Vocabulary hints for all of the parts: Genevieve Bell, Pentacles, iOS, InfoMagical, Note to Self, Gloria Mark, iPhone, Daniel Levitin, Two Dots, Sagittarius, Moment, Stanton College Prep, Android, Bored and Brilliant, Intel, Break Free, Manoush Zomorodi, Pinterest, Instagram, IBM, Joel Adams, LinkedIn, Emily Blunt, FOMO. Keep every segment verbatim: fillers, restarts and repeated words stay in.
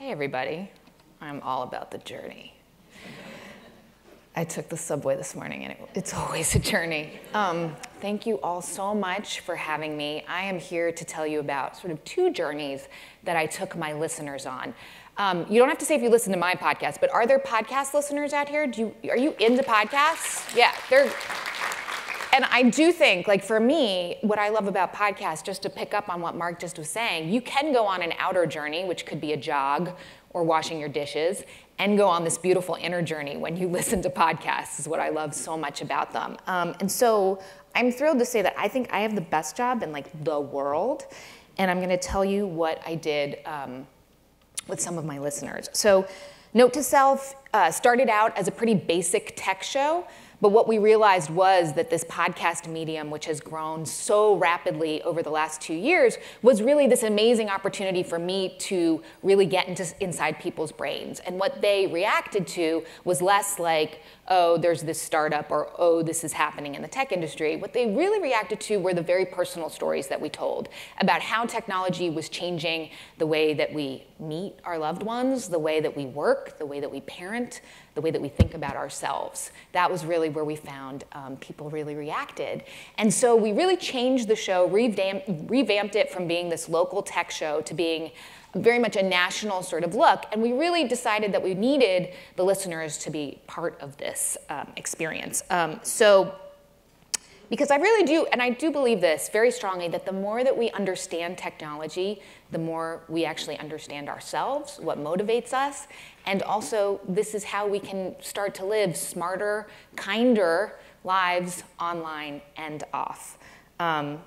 Hey everybody, I'm all about the journey. I took the subway this morning and it, it's always a journey. Um, thank you all so much for having me. I am here to tell you about sort of two journeys that I took my listeners on. Um, you don't have to say if you listen to my podcast, but are there podcast listeners out here? Do you, are you into podcasts? Yeah, they're, and I do think, like for me, what I love about podcasts, just to pick up on what Mark just was saying, you can go on an outer journey, which could be a jog or washing your dishes, and go on this beautiful inner journey when you listen to podcasts, is what I love so much about them. Um, and so I'm thrilled to say that I think I have the best job in like the world, and I'm gonna tell you what I did um, with some of my listeners. So Note to Self uh, started out as a pretty basic tech show, but what we realized was that this podcast medium, which has grown so rapidly over the last two years, was really this amazing opportunity for me to really get into inside people's brains. And what they reacted to was less like, oh, there's this startup, or oh, this is happening in the tech industry. What they really reacted to were the very personal stories that we told about how technology was changing the way that we meet our loved ones, the way that we work, the way that we parent, the way that we think about ourselves. That was really where we found um, people really reacted. And so we really changed the show, revamped it from being this local tech show to being very much a national sort of look. And we really decided that we needed the listeners to be part of this um, experience. Um, so, because I really do, and I do believe this very strongly, that the more that we understand technology, the more we actually understand ourselves, what motivates us, and also this is how we can start to live smarter, kinder lives online and off. Um,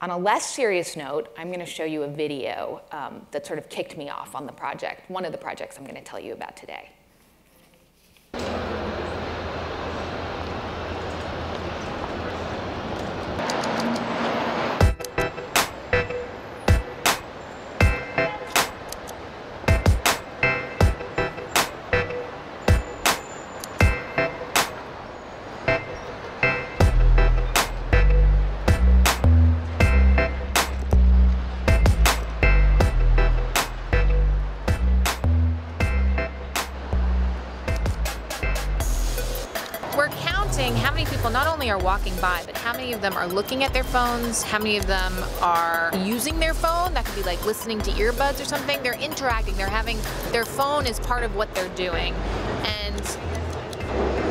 On a less serious note, I'm gonna show you a video um, that sort of kicked me off on the project, one of the projects I'm gonna tell you about today. Are walking by, but how many of them are looking at their phones? How many of them are using their phone? That could be like listening to earbuds or something. They're interacting. They're having their phone is part of what they're doing. And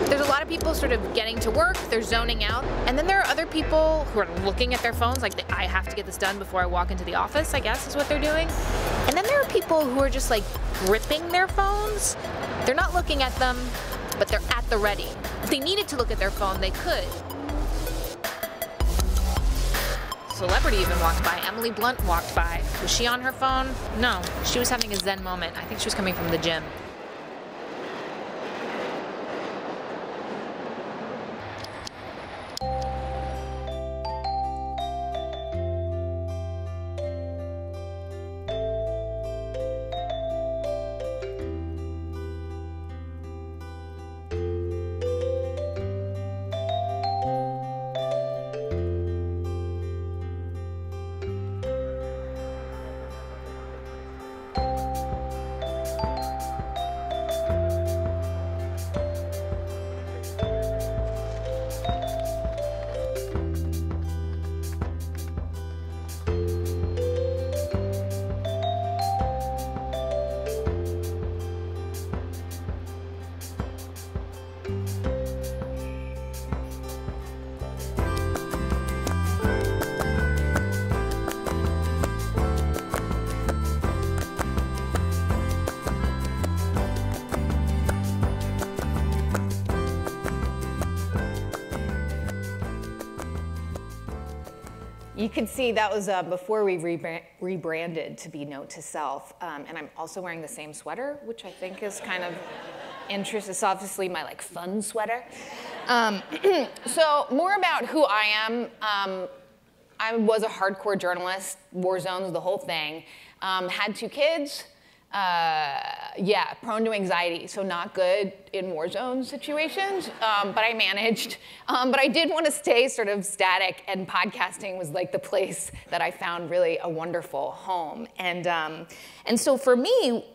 there's a lot of people sort of getting to work. They're zoning out. And then there are other people who are looking at their phones like, I have to get this done before I walk into the office, I guess is what they're doing. And then there are people who are just like gripping their phones. They're not looking at them, but they're at the ready. If they needed to look at their phone, they could. Celebrity even walked by. Emily Blunt walked by. Was she on her phone? No. She was having a Zen moment. I think she was coming from the gym. You can see that was uh, before we rebrand, rebranded to be Note to Self. Um, and I'm also wearing the same sweater, which I think is kind of interesting. It's obviously my like fun sweater. Um, so more about who I am. Um, I was a hardcore journalist, war zones, the whole thing. Um, had two kids. Uh, yeah, prone to anxiety, so not good in war zone situations, um, but I managed. Um, but I did want to stay sort of static, and podcasting was like the place that I found really a wonderful home. And, um, and so for me,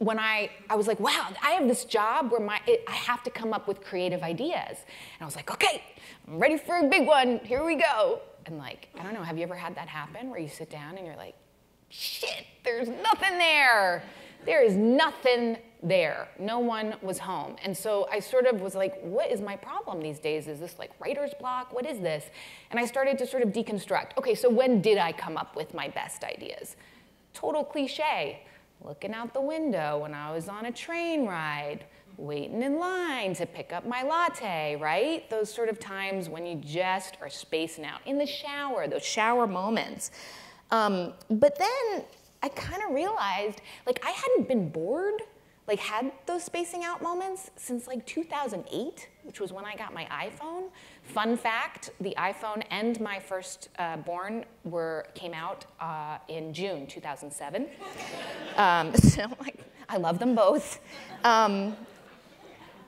when I, I was like, wow, I have this job where my it, I have to come up with creative ideas. And I was like, okay, I'm ready for a big one, here we go. And like, I don't know, have you ever had that happen where you sit down and you're like, shit, there's nothing there. There is nothing there. No one was home. And so I sort of was like, what is my problem these days? Is this like writer's block? What is this? And I started to sort of deconstruct. Okay, so when did I come up with my best ideas? Total cliche. Looking out the window when I was on a train ride, waiting in line to pick up my latte, right? Those sort of times when you just are spacing out. In the shower, those shower moments. Um, but then I kind of realized, like, I hadn't been bored, like, had those spacing out moments since, like, two thousand eight, which was when I got my iPhone. Fun fact, the iPhone and my first uh, born were, came out uh, in June two thousand seven. um, so, like, I love them both. Um,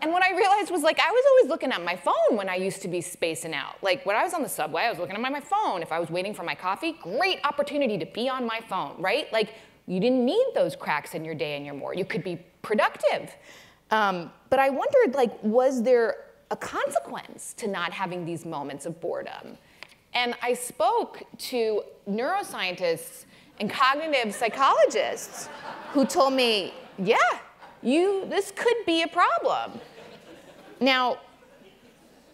And what I realized was, like, I was always looking at my phone when I used to be spacing out. Like, when I was on the subway, I was looking at my phone. If I was waiting for my coffee, great opportunity to be on my phone, right? Like, you didn't need those cracks in your day and your more. You could be productive. Um, but I wondered, like, was there a consequence to not having these moments of boredom? And I spoke to neuroscientists and cognitive psychologists who told me, yeah, you, this could be a problem. Now,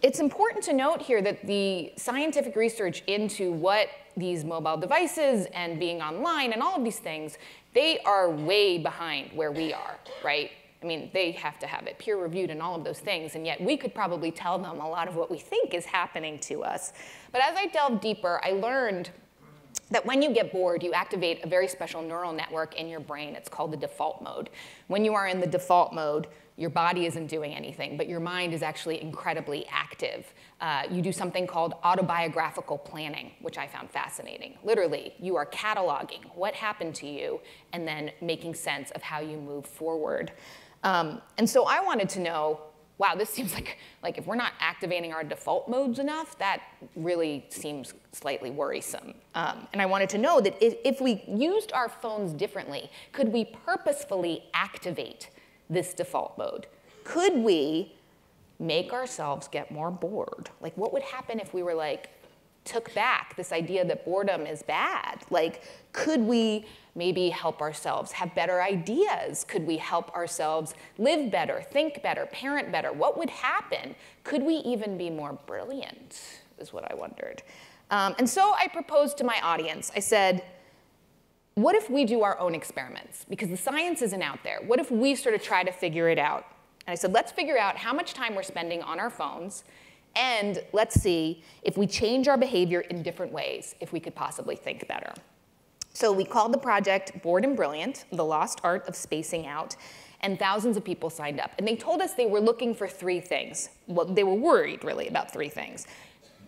it's important to note here that the scientific research into what these mobile devices and being online and all of these things, they are way behind where we are, right? I mean, they have to have it peer reviewed and all of those things, and yet we could probably tell them a lot of what we think is happening to us. But as I delved deeper, I learned that when you get bored, you activate a very special neural network in your brain. It's called the default mode. When you are in the default mode, your body isn't doing anything, but your mind is actually incredibly active. Uh, you do something called autobiographical planning, which I found fascinating. Literally, you are cataloging what happened to you and then making sense of how you move forward. Um, and so I wanted to know, wow, this seems like, like if we're not activating our default modes enough, that really seems slightly worrisome. Um, and I wanted to know that if, if we used our phones differently, could we purposefully activate this default mode? Could we make ourselves get more bored? Like, what would happen if we were like, took back this idea that boredom is bad? Like, could we maybe help ourselves have better ideas? Could we help ourselves live better, think better, parent better? What would happen? Could we even be more brilliant, is what I wondered. Um, and so I proposed to my audience. I said, what if we do our own experiments? Because the science isn't out there. What if we sort of try to figure it out? And I said, let's figure out how much time we're spending on our phones, and let's see if we change our behavior in different ways, if we could possibly think better. So we called the project Bored and Brilliant, The Lost Art of Spacing Out, and thousands of people signed up. And they told us they were looking for three things. Well, they were worried, really, about three things.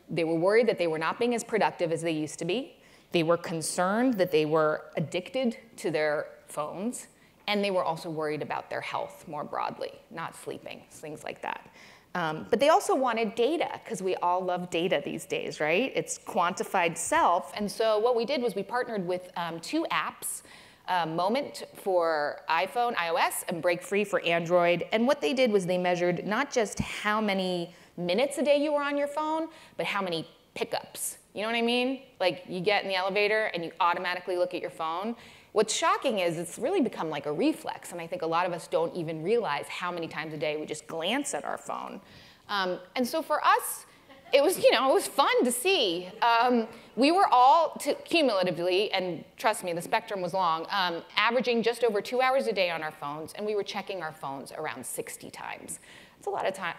They were worried that they were not being as productive as they used to be. They were concerned that they were addicted to their phones. And they were also worried about their health more broadly, not sleeping, things like that. Um, but they also wanted data, because we all love data these days, right? It's quantified self. And so what we did was we partnered with um, two apps, uh, Moment for iPhone, iOS, and Break Free for Android. And what they did was they measured not just how many minutes a day you were on your phone, but how many pickups. You know what I mean? Like, you get in the elevator and you automatically look at your phone. What's shocking is it's really become like a reflex, and I think a lot of us don't even realize how many times a day we just glance at our phone. Um, and so for us, it was, you know, it was fun to see. Um, we were all, to, cumulatively, and trust me, the spectrum was long, um, averaging just over two hours a day on our phones, and we were checking our phones around sixty times. That's a lot of time,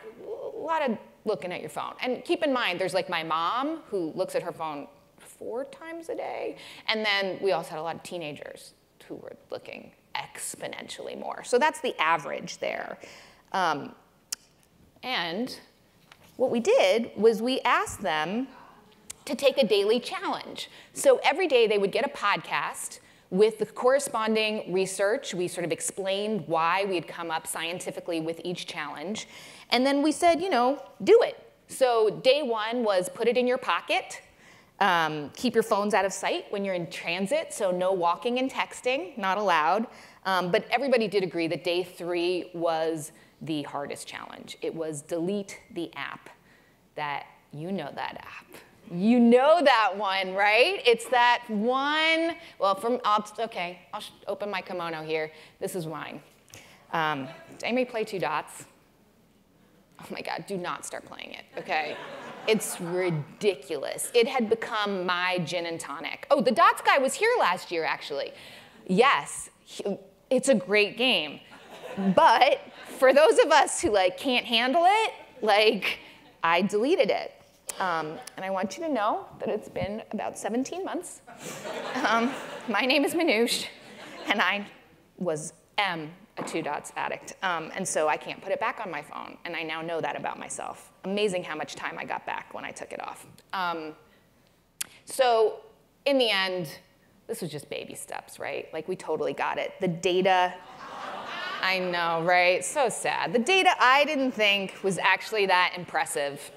a lot of looking at your phone. And keep in mind, there's like my mom, who looks at her phone four times a day. And then we also had a lot of teenagers who were looking exponentially more. So that's the average there. Um, and what we did was we asked them to take a daily challenge. So every day they would get a podcast with the corresponding research. We sort of explained why we had come up scientifically with each challenge. And then we said, you know, do it. So day one was put it in your pocket. Um, keep your phones out of sight when you're in transit, so no walking and texting, not allowed. Um, but everybody did agree that day three was the hardest challenge. It was delete the app. That, you know that app. You know that one, right? It's that one, well, from, okay, I'll open my kimono here. This is mine. Um, does anybody play Two Dots? Oh my God, do not start playing it, okay? It's ridiculous. It had become my gin and tonic. Oh, the Dots guy was here last year, actually. Yes, he, it's a great game. But for those of us who like can't handle it, like, I deleted it. Um, and I want you to know that it's been about seventeen months. Um, my name is Manoush, and I was am a Two Dots addict. Um, and so I can't put it back on my phone, and I now know that about myself. Amazing how much time I got back when I took it off. Um, so in the end, this was just baby steps, right? Like, we totally got it. The data, I know, right? So sad. The data I didn't think was actually that impressive.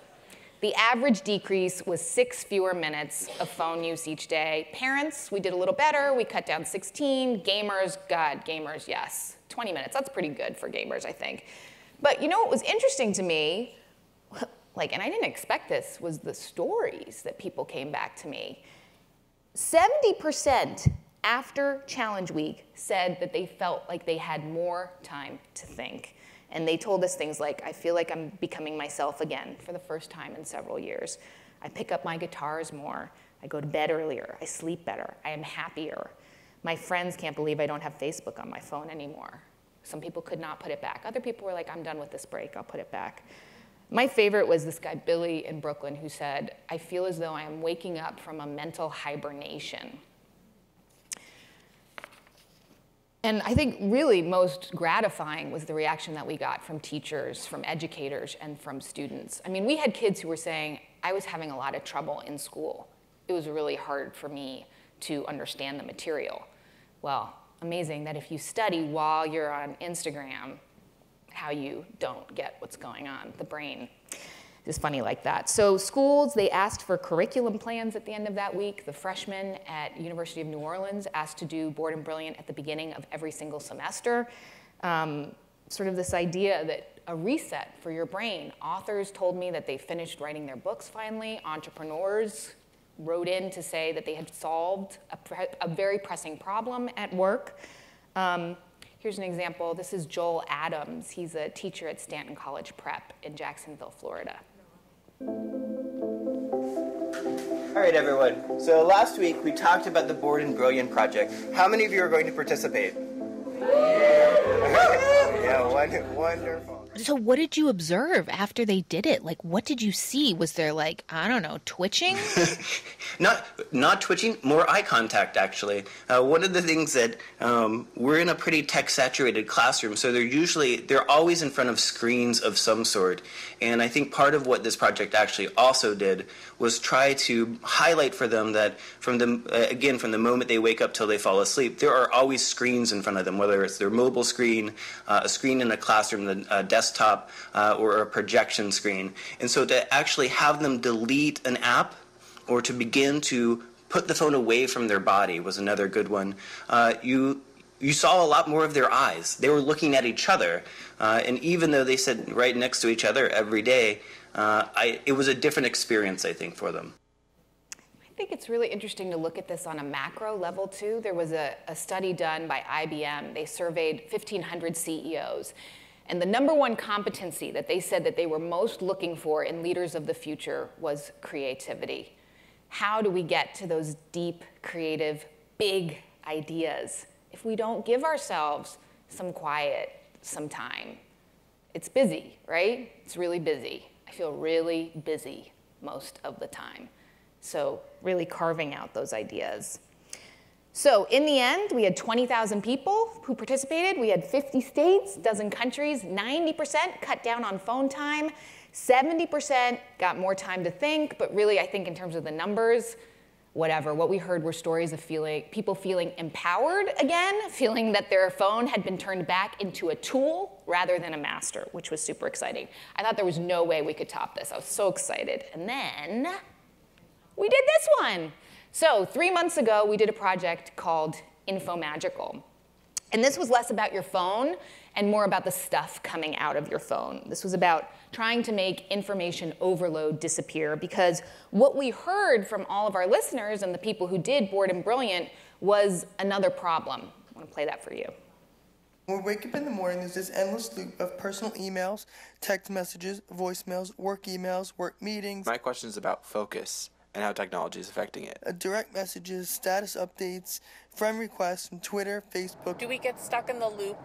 The average decrease was six fewer minutes of phone use each day. Parents, we did a little better. We cut down sixteen. Gamers, God, gamers, yes. twenty minutes, that's pretty good for gamers, I think. But you know what was interesting to me, like, and I didn't expect this, was the stories that people came back to me. seventy percent after Challenge Week said that they felt like they had more time to think. And they told us things like, I feel like I'm becoming myself again for the first time in several years. I pick up my guitars more. I go to bed earlier. I sleep better. I am happier. My friends can't believe I don't have Facebook on my phone anymore. Some people could not put it back. Other people were like, I'm done with this break. I'll put it back. My favorite was this guy, Billy, in Brooklyn, who said, I feel as though I am waking up from a mental hibernation. And I think really most gratifying was the reaction that we got from teachers, from educators, and from students. I mean, we had kids who were saying, I was having a lot of trouble in school. It was really hard for me to understand the material. Well, amazing that if you study while you're on Instagram, how you don't get what's going on. The brain is funny like that. So schools, they asked for curriculum plans at the end of that week. The freshmen at University of New Orleans asked to do Bored and Brilliant at the beginning of every single semester. Um, sort of this idea that a reset for your brain. Authors told me that they finished writing their books finally. Entrepreneurs wrote in to say that they had solved a, pre a very pressing problem at work. Um, Here's an example. This is Joel Adams. He's a teacher at Stanton College Prep in Jacksonville, Florida. All right, everyone. So last week, we talked about the Bored and Brilliant project. How many of you are going to participate? Yeah, yeah, wonderful. So what did you observe after they did it? Like, what did you see? Was there, like, I don't know, twitching? Not, not twitching, more eye contact, actually. Uh, one of the things that um, we're in a pretty tech-saturated classroom, so they're usually, they're always in front of screens of some sort. And I think part of what this project actually also did was try to highlight for them that, from the, uh, again, from the moment they wake up till they fall asleep, there are always screens in front of them, whether it's their mobile screen, uh, a screen in a classroom, a desktop, uh, or a projection screen. And so to actually have them delete an app, or to begin to put the phone away from their body was another good one. Uh, you, you saw a lot more of their eyes. They were looking at each other. Uh, and even though they sat right next to each other every day, uh, I, it was a different experience, I think, for them. I think it's really interesting to look at this on a macro level, too. There was a, a study done by I B M. They surveyed fifteen hundred C E Os. And the number one competency that they said that they were most looking for in leaders of the future was creativity. How do we get to those deep, creative, big ideas if we don't give ourselves some quiet, some time? It's busy, right? It's really busy. I feel really busy most of the time. So really carving out those ideas. So in the end, we had twenty thousand people who participated. We had fifty states, a dozen countries, ninety percent cut down on phone time. seventy percent got more time to think, but really, I think in terms of the numbers, whatever. What we heard were stories of feeling, people feeling empowered again, feeling that their phone had been turned back into a tool rather than a master, which was super exciting. I thought there was no way we could top this. I was so excited. And then we did this one. So three months ago, we did a project called InfoMagical. And this was less about your phone and more about the stuff coming out of your phone. This was about trying to make information overload disappear, because what we heard from all of our listeners and the people who did Bored and Brilliant was another problem. I want to play that for you. When we wake up in the morning, there's this endless loop of personal emails, text messages, voicemails, work emails, work meetings. My question is about focus and how technology is affecting it. Uh, direct messages, status updates, friend requests from Twitter, Facebook. Do we get stuck in the loop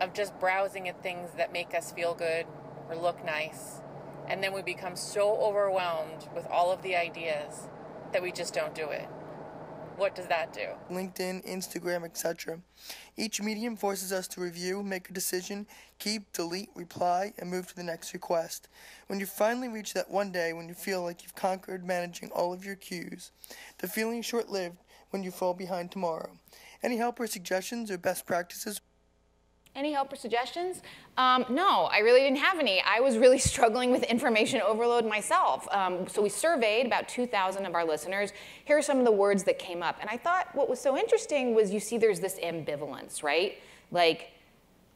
of just browsing at things that make us feel good or look nice, and then we become so overwhelmed with all of the ideas that we just don't do it? What does that do? LinkedIn, Instagram, et cetera. Each medium forces us to review, make a decision, keep, delete, reply, and move to the next request. When you finally reach that one day when you feel like you've conquered managing all of your cues, the feeling is short-lived when you fall behind tomorrow. Any help or suggestions or best practices? Any help or suggestions? Um, no, I really didn't have any. I was really struggling with information overload myself. Um, so we surveyed about two thousand of our listeners. Here are some of the words that came up. And I thought what was so interesting was, you see there's this ambivalence, right? Like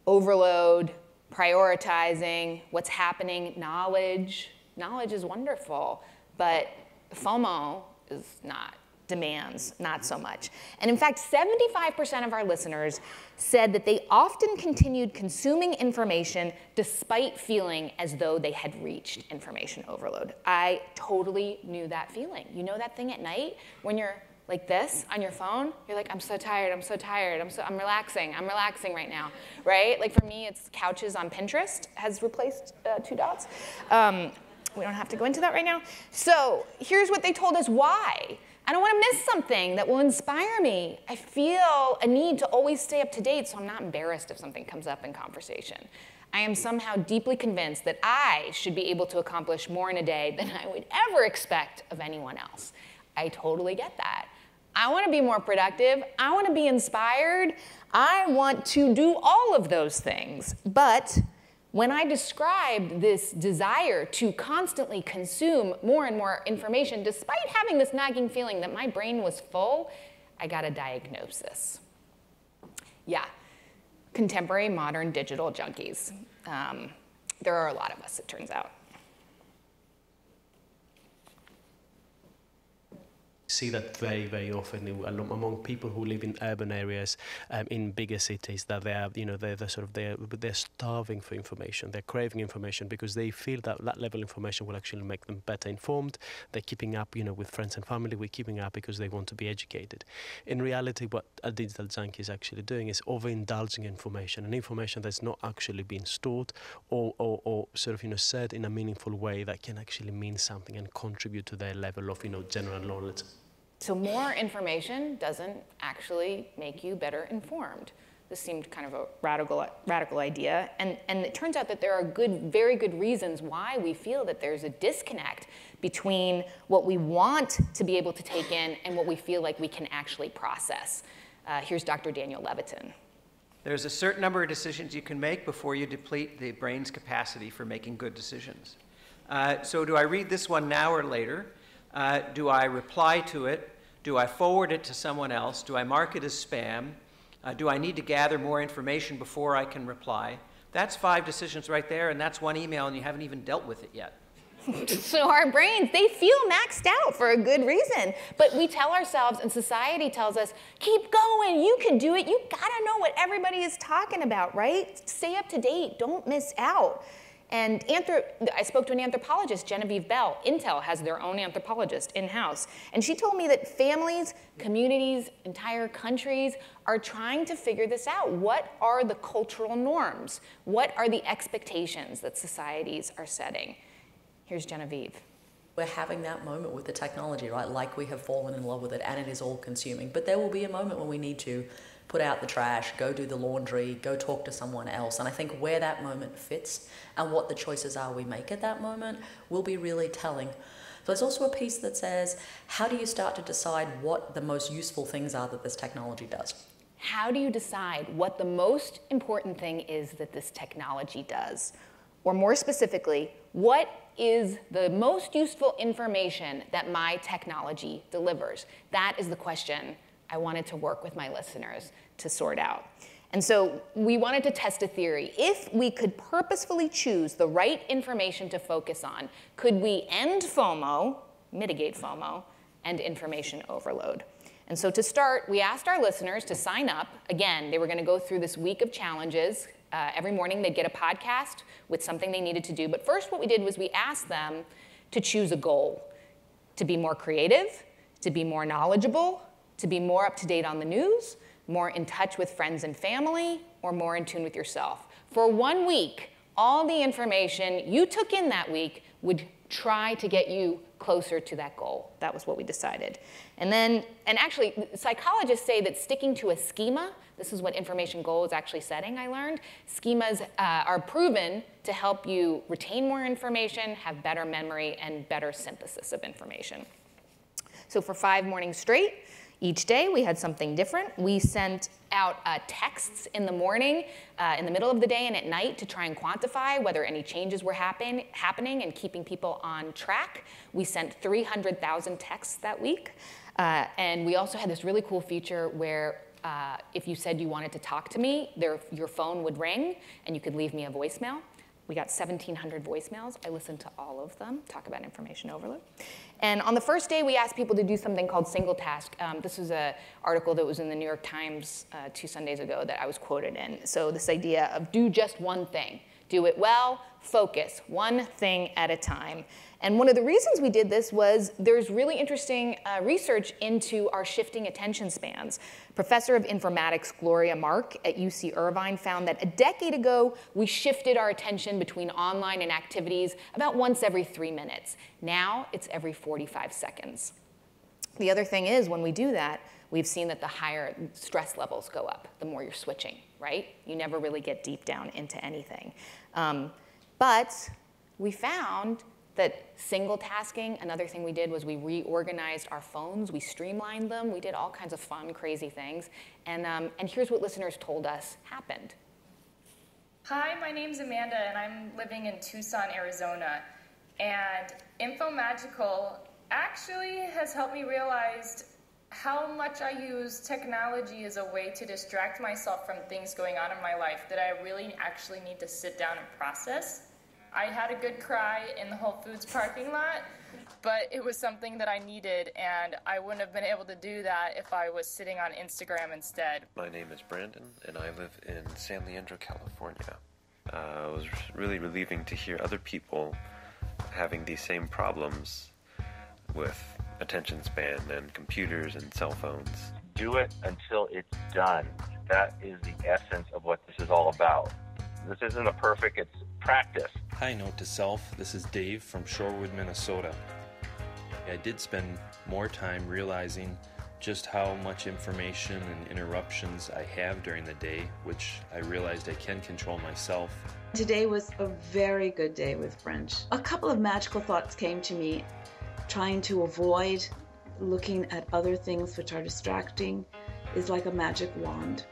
overload, prioritizing, what's happening, knowledge. Knowledge is wonderful, but FOMO is not. Demands, not so much. And in fact, seventy-five percent of our listeners said that they often continued consuming information despite feeling as though they had reached information overload. I totally knew that feeling. You know that thing at night when you're like this on your phone? You're like, I'm so tired, I'm so tired, I'm so, I'm relaxing, I'm relaxing right now, right? Like for me, it's couches on Pinterest has replaced uh, Two Dots. Um, we don't have to go into that right now. So here's what they told us why. I don't want to miss something that will inspire me. I feel a need to always stay up to date, so I'm not embarrassed if something comes up in conversation. I am somehow deeply convinced that I should be able to accomplish more in a day than I would ever expect of anyone else. I totally get that. I want to be more productive. I want to be inspired. I want to do all of those things. But when I described this desire to constantly consume more and more information, despite having this nagging feeling that my brain was full, I got a diagnosis. Yeah, contemporary modern digital junkies. Um, there are a lot of us, it turns out. See that very, very often among people who live in urban areas, um, in bigger cities, that they are, you know, they're, they're sort of they're they're starving for information. They're craving information because they feel that that level of information will actually make them better informed. They're keeping up, you know, with friends and family. We're keeping up because they want to be educated. In reality, what a digital junkie is actually doing is overindulging information, and information that's not actually being stored or, or or sort of you know said in a meaningful way that can actually mean something and contribute to their level of you know general knowledge. So more information doesn't actually make you better informed. This seemed kind of a radical, radical idea. And, and it turns out that there are good, very good reasons why we feel that there's a disconnect between what we want to be able to take in and what we feel like we can actually process. Uh, here's Doctor Daniel Levitin. There's a certain number of decisions you can make before you deplete the brain's capacity for making good decisions. Uh, so do I read this one now or later? Uh, do I reply to it? Do I forward it to someone else? Do I mark it as spam? Uh, do I need to gather more information before I can reply? That's five decisions right there, and that's one email, and you haven't even dealt with it yet. So our brains, they feel maxed out for a good reason. But we tell ourselves, and society tells us, keep going, you can do it. You gotta know what everybody is talking about, right? Stay up to date, don't miss out. And I spoke to an anthropologist, Genevieve Bell. Intel has their own anthropologist in-house. And she told me that families, communities, entire countries are trying to figure this out. What are the cultural norms? What are the expectations that societies are setting? Here's Genevieve. We're having that moment with the technology, right? Like we have fallen in love with it and it is all consuming. But there will be a moment when we need to put out the trash, go do the laundry, go talk to someone else. And I think where that moment fits and what the choices are we make at that moment will be really telling. So there's also a piece that says, how do you start to decide what the most useful things are that this technology does? How do you decide what the most important thing is that this technology does? Or more specifically, what is the most useful information that my technology delivers? That is the question I wanted to work with my listeners to sort out. And so we wanted to test a theory. If we could purposefully choose the right information to focus on, could we end FOMO, mitigate FOMO, and information overload? And so to start, we asked our listeners to sign up. Again, they were going to go through this week of challenges. Uh, every morning they'd get a podcast with something they needed to do. But first what we did was we asked them to choose a goal, to be more creative, to be more knowledgeable, to be more up to date on the news, more in touch with friends and family, or more in tune with yourself. For one week, all the information you took in that week would try to get you closer to that goal. That was what we decided. And then, and actually, psychologists say that sticking to a schema, this is what information goal is actually setting, I learned. Schemas uh, are proven to help you retain more information, have better memory, and better synthesis of information. So for five mornings straight, each day we had something different. We sent out uh, texts in the morning, uh, in the middle of the day, and at night to try and quantify whether any changes were happen happening and keeping people on track. We sent three hundred thousand texts that week. Uh, and we also had this really cool feature where uh, if you said you wanted to talk to me, there, your phone would ring and you could leave me a voicemail. We got seventeen hundred voicemails. I listened to all of them. Talk about information overload. And on the first day, we asked people to do something called single task. Um, this was an article that was in the New York Times uh, two Sundays ago that I was quoted in. So this idea of do just one thing. Do it well, focus, one thing at a time. And one of the reasons we did this was there's really interesting uh, research into our shifting attention spans. Professor of informatics Gloria Mark at U C Irvine found that a decade ago, we shifted our attention between online and activities about once every three minutes. Now it's every forty-five seconds. The other thing is when we do that, we've seen that the higher stress levels go up, the more you're switching, right? You never really get deep down into anything. Um, but we found that single tasking, another thing we did was we reorganized our phones, we streamlined them, we did all kinds of fun, crazy things. And, um, and here's what listeners told us happened. Hi, my name's Amanda, and I'm living in Tucson, Arizona. And InfoMagical actually has helped me realize how much I use technology as a way to distract myself from things going on in my life that I really actually need to sit down and process. I had a good cry in the Whole Foods parking lot, but it was something that I needed, and I wouldn't have been able to do that if I was sitting on Instagram instead. My name is Brandon, and I live in San Leandro, California. Uh, it was really relieving to hear other people having these same problems with attention span and computers and cell phones. Do it until it's done. That is the essence of what this is all about. This isn't a perfect, it's practice. Hi, Note to Self. This is Dave from Shorewood, Minnesota. I did spend more time realizing just how much information and interruptions I have during the day, which I realized I can control myself. Today was a very good day with French. A couple of magical thoughts came to me. Trying to avoid looking at other things which are distracting is like a magic wand.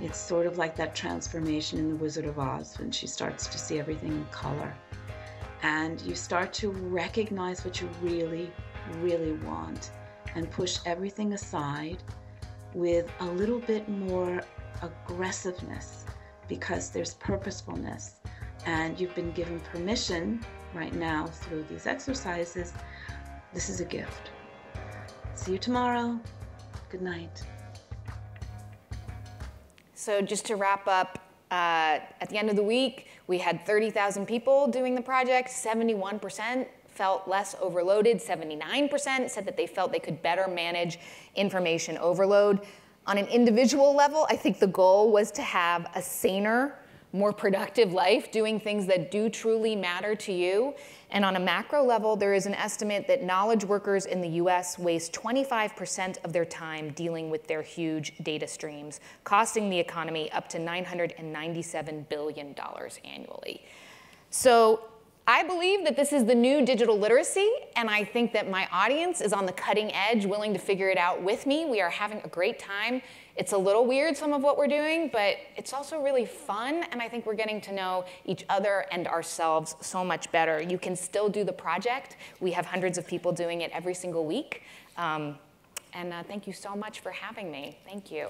It's sort of like that transformation in The Wizard of Oz when she starts to see everything in color. And you start to recognize what you really, really want and push everything aside with a little bit more aggressiveness because there's purposefulness. And you've been given permission right now through these exercises. This is a gift. See you tomorrow. Good night. So just to wrap up, uh, at the end of the week, we had thirty thousand people doing the project. seventy-one percent felt less overloaded. seventy-nine percent said that they felt they could better manage information overload. On an individual level, I think the goal was to have a saner, more productive life, doing things that do truly matter to you. And on a macro level, there is an estimate that knowledge workers in the U S waste twenty-five percent of their time dealing with their huge data streams, costing the economy up to nine hundred ninety-seven billion dollars annually. So I believe that this is the new digital literacy, and I think that my audience is on the cutting edge, willing to figure it out with me. We are having a great time. It's a little weird, some of what we're doing, but it's also really fun, and I think we're getting to know each other and ourselves so much better. You can still do the project. We have hundreds of people doing it every single week. Um, and uh, thank you so much for having me. Thank you.